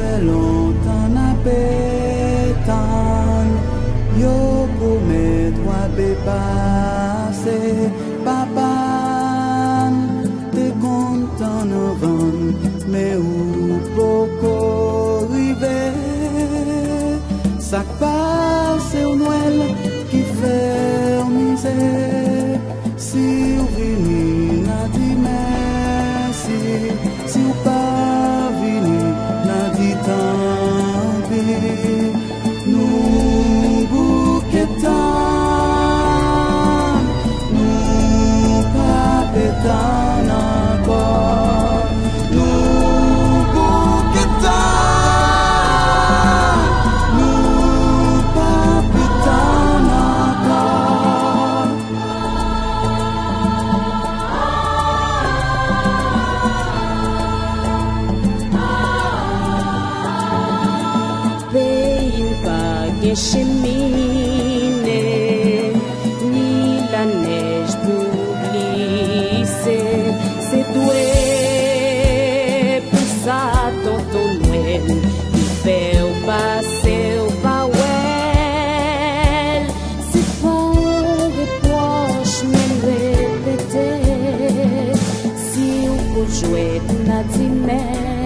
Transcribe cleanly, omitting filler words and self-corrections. velon tana petan yo kumet wa be pase papan te kontan van me ou poko rive sak pase ou noel ki fermise si ou vini na di mersi si ou pa vini na di tambi nou bouketan nou pa petan ankor. Cheminée, ni la neige pour glisser, c'est doué pour ça dans ton Noël, il fait au passé au Powell, c'est pas de proche mais répéter, si on peut jouer, on a dit mais.